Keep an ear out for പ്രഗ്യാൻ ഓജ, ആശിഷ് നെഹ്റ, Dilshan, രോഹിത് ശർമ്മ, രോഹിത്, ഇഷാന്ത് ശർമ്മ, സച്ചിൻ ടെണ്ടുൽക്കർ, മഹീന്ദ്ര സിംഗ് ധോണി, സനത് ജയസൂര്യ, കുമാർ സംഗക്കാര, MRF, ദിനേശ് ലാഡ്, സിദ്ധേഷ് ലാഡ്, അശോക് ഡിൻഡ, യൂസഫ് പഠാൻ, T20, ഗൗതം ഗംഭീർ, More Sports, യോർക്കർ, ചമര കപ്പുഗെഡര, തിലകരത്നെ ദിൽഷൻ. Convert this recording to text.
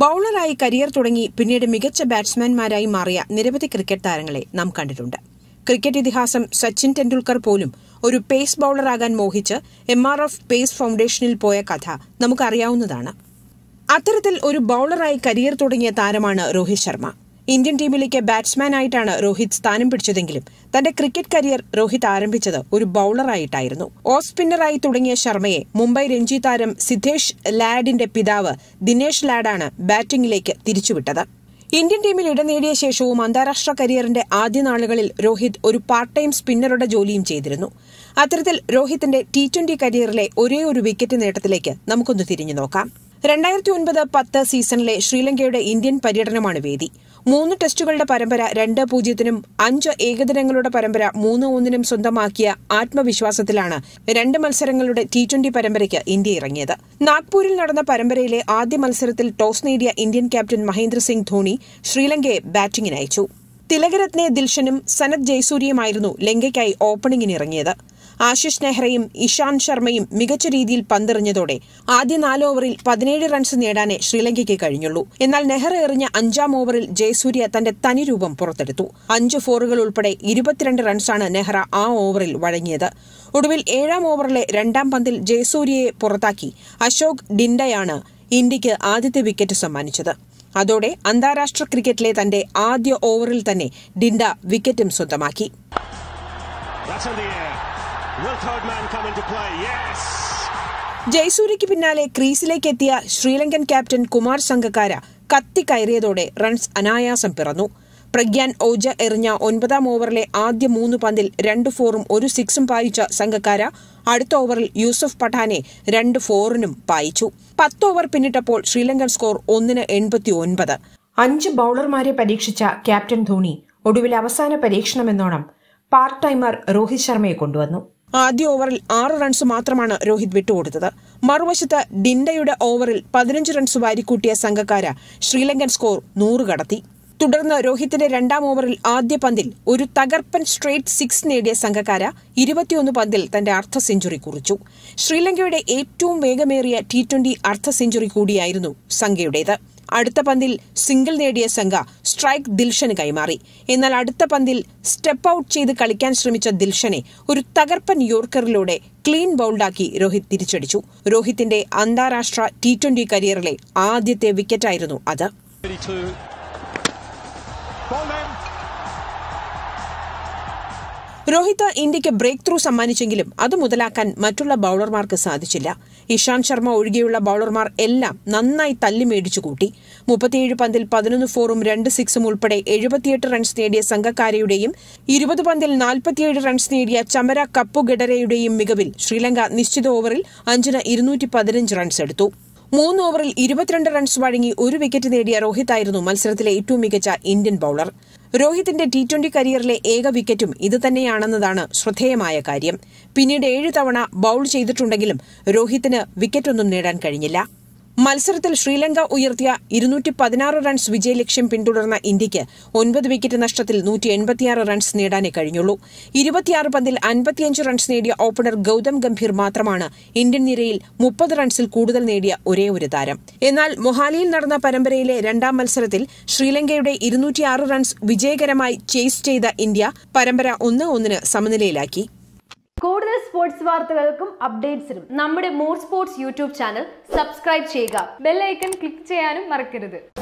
ബൌളറായി career തുടങ്ങി പിന്നീട് മികച്ച ബാറ്റ്സ്മാൻമാരായി മാറിയ നിരവധി ക്രിക്കറ്റ് താരങ്ങളെ നാം കണ്ടിട്ടുണ്ട്. ക്രിക്കറ്റ് ഇതിഹാസം സച്ചിൻ ടെണ്ടുൽക്കർ പോലും ഒരു പേസ് ബൌളറാകാൻ മോഹിച്ച് MRF പേസ് ഫൌണ്ടേഷനിൽ പോയ കഥ നമുക്കറിയാവുന്നതാണ്. അത്തരത്തിൽ ഒരു ബൌളറായി കരിയർ തുടങ്ങിയ താരമാണ് രോഹിത് ശർമ്മ. ഇന്ത്യൻ ടീമിലേക്ക് ബാറ്റ്സ്മാനായിട്ടാണ് രോഹിത് സ്ഥാനം പിടിച്ചതെങ്കിലും തന്റെ ക്രിക്കറ്റ് കരിയർ രോഹിത് ആരംഭിച്ചത് ഒരു ബൌളറായിട്ടായിരുന്നു. ഓഫ് സ്പിന്നറായി തുടങ്ങിയ ശർമ്മയെ മുംബൈ രഞ്ജി താരം സിദ്ധേഷ് ലാഡിന്റെ പിതാവ് ദിനേശ് ലാഡാണ് ബാറ്റിംഗിലേക്ക് തിരിച്ചുവിട്ടത്. ഇന്ത്യൻ ടീമിൽ ഇടനേടിയ ശേഷവും അന്താരാഷ്ട്ര കരിയറിന്റെ ആദ്യ നാളുകളിൽ രോഹിത് ഒരു പാർട്ട് ടൈം സ്പിന്നറുടെ ജോലിയും ചെയ്തിരുന്നു. അത്തരത്തിൽ രോഹിത്തിന്റെ T20 കരിയറിലെ ഒരേ ഒരു വിക്കറ്റ് നേട്ടത്തിലേക്ക് നമുക്കൊന്ന് തിരിഞ്ഞു നോക്കാം. 2009-10 സീസണിലെ ശ്രീലങ്കയുടെ ഇന്ത്യൻ പര്യടനമാണ് വേദി. 3 ടെസ്റ്റുകളുടെ പരമ്പര 2-0 5 ഏകദിനങ്ങളുടെ പരമ്പര 3-1 സ്വന്തമാക്കിയ ആത്മവിശ്വാസത്തിലാണ് 2 മത്സരങ്ങളുടെ T20 പരമ്പരയ്ക്ക് ഇന്ത്യ ഇറങ്ങിയത്. നാഗ്പൂരിൽ നടന്ന പരമ്പരയിലെ ആദ്യ മത്സരത്തിൽ ടോസ് നേടിയ ഇന്ത്യൻ ക്യാപ്റ്റൻ മഹീന്ദ്ര സിംഗ് ധോണി ശ്രീലങ്കയെ ബാറ്റിംഗിനയച്ചു. തിലകരത്നെ ദിൽഷനും സനത് ജയസൂര്യയുമായിരുന്നു ലങ്കയ്ക്കായി ഓപ്പണിംഗിനിറങ്ങിയത്. ആശിഷ് നെഹ്റയും ഇഷാന്ത് ശർമ്മയും മികച്ച രീതിയിൽ പന്തെറിഞ്ഞതോടെ ആദ്യ 4 ഓവറിൽ 17 റൺസ് നേടാനേ ശ്രീലങ്കയ്ക്ക് കഴിഞ്ഞുള്ളൂ. എന്നാൽ നെഹ്റ എറിഞ്ഞ 5ാം ഓവറിൽ ജയസൂര്യ തന്റെ തനിരൂപം പുറത്തെടുത്തു. 5 ഫോറുകൾ ഉൾപ്പെടെ 22 റൺസാണ് നെഹ്റ ആ ഓവറിൽ വഴങ്ങിയത്. ഒടുവിൽ 7ാം ഓവറിലെ 2ാം പന്തിൽ ജയസൂര്യയെ പുറത്താക്കി അശോക് ഡിൻഡയാണ് ഇന്ത്യയ്ക്ക് ആദ്യത്തെ വിക്കറ്റ് സമ്മാനിച്ചത്. അതോടെ അന്താരാഷ്ട്ര ക്രിക്കറ്റിലെ തന്റെ ആദ്യ ഓവറിൽ തന്നെ ഡിൻഡ വിക്കറ്റും സ്വന്തമാക്കി. ജയസൂര്യയ്ക്ക് പിന്നാലെ ക്രീസിലേക്കെത്തിയ ശ്രീലങ്കൻ ക്യാപ്റ്റൻ കുമാർ സംഗക്കാര കത്തിക്കയറിയതോടെ റൺസ് അനായാസം പിറന്നു. പ്രഗ്യാൻ ഓജ എറിഞ്ഞ 9ാം ഓവറിലെ ആദ്യ 3 പന്തിൽ 2 ഫോറും 1 സിക്സും പായിച്ച സംഗക്കാര അടുത്ത ഓവറിൽ യൂസഫ് പഠാനെ 2 ഫോറിനും പായിച്ചു. 10 ഓവർ പിന്നിട്ടപ്പോൾ ശ്രീലങ്കൻ സ്കോർ 1-89. 5 ബൌളർമാരെ പരീക്ഷിച്ച ക്യാപ്റ്റൻ ധോണി ഒടുവിൽ അവസാന പരീക്ഷണമെന്നോണം പാർട്ട് ടൈമർ രോഹിത് ശർമ്മയെ കൊണ്ടുവന്നു. ആദ്യ ഓവറിൽ 6 റൺസ് മാത്രമാണ് രോഹിത് വിട്ടുകൊടുത്തത്. മറുവശത്ത് ഡിൻഡയുടെ ഓവറിൽ 15 റൺസ് വാരിക്കൂട്ടിയ സംഗക്കാര ശ്രീലങ്കൻ സ്കോർ 100 കടത്തി. തുടർന്ന് രോഹിത്തിന്റെ 2ാം ഓവറിൽ ആദ്യ പന്തിൽ ഒരു തകർപ്പൻ സ്ട്രേറ്റ് 6 നേടിയ സംഗക്കാര 21 പന്തിൽ തന്റെ അർദ്ധ സെഞ്ചുറി കുറിച്ചു. ശ്രീലങ്കയുടെ ഏറ്റവും വേഗമേറിയ T20 അർദ്ധ സെഞ്ചുറി കൂടിയായിരുന്നു സംഗയുടേത്. അടുത്ത പന്തിൽ സിംഗിൾ നേടിയ സംഗ സ്ട്രൈക്ക് ദിൽഷന് കൈമാറി. എന്നാൽ അടുത്ത പന്തിൽ സ്റ്റെപ്പ് ഔട്ട് ചെയ്ത് കളിക്കാൻ ശ്രമിച്ച ദിൽഷനെ ഒരു തകർപ്പൻ യോർക്കറിലൂടെ ക്ലീൻ ബൌൾഡാക്കി രോഹിത് തിരിച്ചടിച്ചു. രോഹിത്തിന്റെ അന്താരാഷ്ട്ര T20 കരിയറിലെ ആദ്യത്തെ വിക്കറ്റായിരുന്നു അത്. രോഹിത് ഇന്ത്യയ്ക്ക് ബ്രേക്ക് ത്രൂ സമ്മാനിച്ചെങ്കിലും അത് മുതലാക്കാൻ മറ്റുള്ള ബൌളർമാർക്ക് സാധിച്ചില്ല. ഇഷാന്ത് ശർമ്മ ഒഴികെയുള്ള ബൌളർമാർ എല്ലാം നന്നായി തല്ലി മേടിച്ചു കൂട്ടി. 37 പന്തിൽ 11 ഫോറും 2 സിക്സും ഉൾപ്പെടെ 78 റൺസ് നേടിയ സംഗക്കാരയുടെയും 20 പന്തിൽ 47 റൺസ് നേടിയ ചമര കപ്പുഗെഡരയുടെയും മികവിൽ ശ്രീലങ്ക നിശ്ചിത ഓവറിൽ 5-215 റൺസ് എടുത്തു. 3 ഓവറിൽ 22 റൺസ് വഴങ്ങി 1 വിക്കറ്റ് നേടിയ രോഹിതായിരുന്നു മത്സരത്തിലെ ഏറ്റവും മികച്ച ഇന്ത്യൻ ബൌളർ. രോഹിത്തിന്റെ T20 കരിയറിലെ ഏക വിക്കറ്റും ഇത് തന്നെയാണെന്നതാണ് ശ്രദ്ധേയമായ കാര്യം. പിന്നീട് 7 തവണ ബൌൾ ചെയ്തിട്ടുണ്ടെങ്കിലും രോഹിത്തിന് വിക്കറ്റൊന്നും നേടാൻ കഴിഞ്ഞില്ല. മത്സരത്തിൽ ശ്രീലങ്ക ഉയർത്തിയ 216 റൺസ് വിജയ ലക്ഷ്യം പിന്തുടർന്ന ഇന്ത്യയ്ക്ക് 9 വിക്കറ്റ് നഷ്ടത്തിൽ 186 റൺസ് നേടാനേ കഴിഞ്ഞുള്ളൂ. 26 പന്തിൽ 55 റൺസ് നേടിയ ഓപ്പണർ ഗൗതം ഗംഭീർ മാത്രമാണ് ഇന്ത്യൻ നിരയിൽ 30 റൺസിൽ കൂടുതൽ നേടിയ ഒരേ ഒരു താരം. എന്നാൽ മൊഹാലിയിൽ നടന്ന പരമ്പരയിലെ 2ാം മത്സരത്തിൽ ശ്രീലങ്കയുടെ 206 റൺസ് വിജയകരമായി ചേസ് ചെയ്ത ഇന്ത്യ പരമ്പര 1-1 സമനിലയിലാക്കി. കൂടുതൽ സ്പോർട്സ് വാർത്തകൾക്കും അപ്ഡേറ്റ്സിനും നമ്മുടെ more sports YouTube channel subscribe ചെയ്യുക. ബെൽ ഐക്കൺ ക്ലിക്ക് ചെയ്യാനും മറക്കരുത്.